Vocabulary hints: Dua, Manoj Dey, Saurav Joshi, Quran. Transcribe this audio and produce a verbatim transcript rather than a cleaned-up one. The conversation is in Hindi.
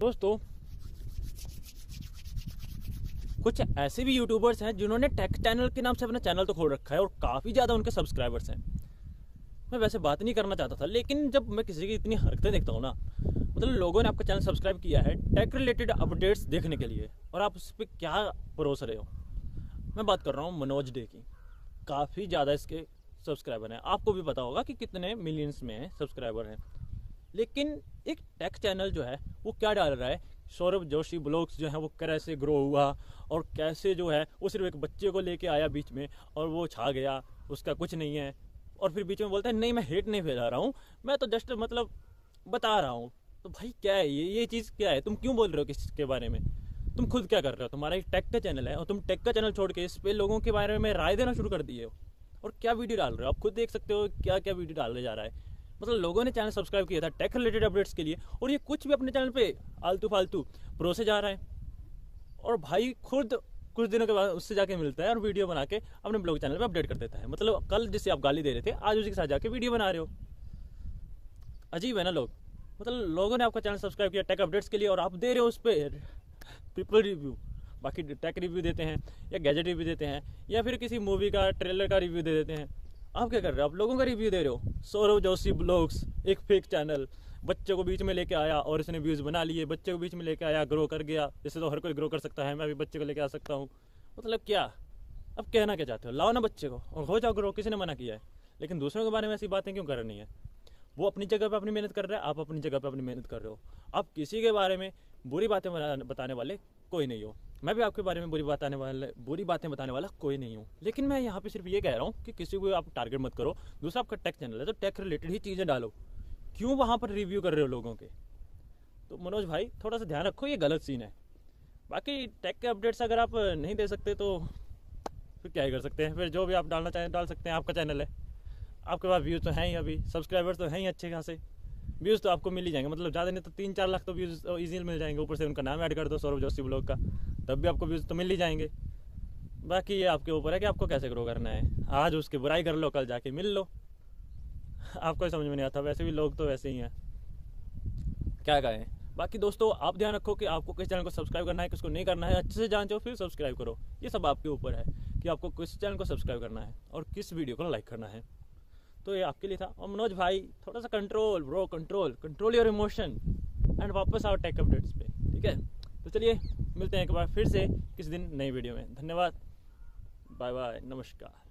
दोस्तों कुछ ऐसे भी यूट्यूबर्स हैं जिन्होंने टेक चैनल के नाम से अपना चैनल तो खोल रखा है और काफ़ी ज़्यादा उनके सब्सक्राइबर्स हैं। मैं वैसे बात नहीं करना चाहता था, लेकिन जब मैं किसी की इतनी हरकतें देखता हूँ ना, मतलब लोगों ने आपका चैनल सब्सक्राइब किया है टेक रिलेटेड अपडेट्स देखने के लिए, और आप उस पर क्या परोस रहे हो। मैं बात कर रहा हूँ मनोज डे की। काफ़ी ज़्यादा इसके सब्सक्राइबर हैं, आपको भी पता होगा कि कितने मिलियंस में सब्सक्राइबर हैं। लेकिन एक टेक चैनल जो है वो क्या डाल रहा है, सौरव जोशी ब्लॉग्स जो है वो कैसे ग्रो हुआ और कैसे जो है वो सिर्फ एक बच्चे को लेके आया बीच में और वो छा गया, उसका कुछ नहीं है। और फिर बीच में बोलता है नहीं मैं हेट नहीं फैला रहा हूँ, मैं तो जस्ट मतलब बता रहा हूँ। तो भाई क्या है ये ये चीज़ क्या है? तुम क्यों बोल रहे हो किसके बारे में? तुम खुद क्या कर रहे हो? तुम्हारा एक टेक का चैनल है और तुम टेक का चैनल छोड़ के इस पर लोगों के बारे में राय देना शुरू कर दिए हो। और क्या वीडियो डाल रहे हो, आप खुद देख सकते हो क्या क्या वीडियो डालने जा रहा है। मतलब लोगों ने चैनल सब्सक्राइब किया था टेक रिलेटेड अपडेट्स के लिए, और ये कुछ भी अपने चैनल पे आलतू फालतू परोसे जा रहा है। और भाई खुद कुछ दिनों के बाद उससे जाके मिलता है और वीडियो बना के अपने ब्लॉग चैनल पे अपडेट कर देता है। मतलब कल जिससे आप गाली दे रहे थे, आज उसी के साथ जाके वीडियो बना रहे हो। अजीब है ना लोग। मतलब लोगों ने आपका चैनल सब्सक्राइब किया टेक अपडेट्स के लिए और आप दे रहे हो उस पर पीपल रिव्यू। बाकी टेक रिव्यू देते हैं या गैजेट रिव्यू देते हैं या फिर किसी मूवी का ट्रेलर का रिव्यू दे देते हैं। आप क्या कर रहे हो? आप लोगों का रिव्यू दे रहे हो। सौरव जोशी ब्लॉग्स एक फेक चैनल, बच्चे को बीच में लेके आया और इसने व्यूज़ बना लिए, बच्चे को बीच में लेके आया, ग्रो कर गया। जैसे तो हर कोई ग्रो कर सकता है, मैं भी बच्चे को लेके आ सकता हूँ। मतलब क्या अब कहना क्या चाहते हो? लाओ ना बच्चे को और हो जाओ ग्रो, किसी ने मना किया है। लेकिन दूसरों के बारे में ऐसी बातें क्यों करनी है? वो अपनी जगह पर अपनी मेहनत कर रहा है, आप अपनी जगह पर अपनी मेहनत कर रहे हो। आप किसी के बारे में बुरी बातें बताने वाले कोई नहीं हो। मैं भी आपके बारे में बुरी बात आने वाले बुरी बातें बताने वाला कोई नहीं हूँ। लेकिन मैं यहाँ पे सिर्फ ये कह रहा हूँ कि किसी को आप टारगेट मत करो। दूसरा आपका टेक चैनल है तो टेक रिलेटेड ही चीज़ें डालो, क्यों वहाँ पर रिव्यू कर रहे हो लोगों के? तो मनोज भाई थोड़ा सा ध्यान रखो, ये गलत सीन है। बाकी टेक के अपडेट्स अगर आप नहीं दे सकते तो फिर क्या ही कर सकते हैं। फिर जो भी आप डालना चाहें डाल सकते हैं, आपका चैनल है, आपके पास व्यूज़ तो हैं ही, अभी सब्सक्राइबर्स तो हैं ही अच्छे खासे, व्यूज़ तो आपको मिल ही जाएंगे। मतलब ज़्यादा नहीं तो तीन चार लाख तो व्यूज़ ईजी मिल जाएंगे। ऊपर से उनका नाम ऐड कर दो सौरव जोशी ब्लॉग का, तब भी आपको व्यूज़ तो मिल ही जाएंगे। बाकी ये आपके ऊपर है कि आपको कैसे ग्रो करना है। आज उसकी बुराई कर लो, कल जाके मिल लो। आपको समझ में नहीं आता, वैसे भी लोग तो वैसे ही हैं, क्या कहें। बाकी दोस्तों आप ध्यान रखो कि आपको किस चैनल को सब्सक्राइब करना है, किसको नहीं करना है, अच्छे से जांचो फिर सब्सक्राइब करो। ये सब आपके ऊपर है कि आपको किस चैनल को सब्सक्राइब करना है और किस वीडियो को लाइक करना है। तो ये आपके लिए था। और मनोज भाई थोड़ा सा control bro, control control your emotion and वापस आओ टेक अपडेट्स पे, ठीक है। तो चलिए मिलते हैं एक बार फिर से किसी दिन नई वीडियो में। धन्यवाद, बाय बाय, नमस्कार।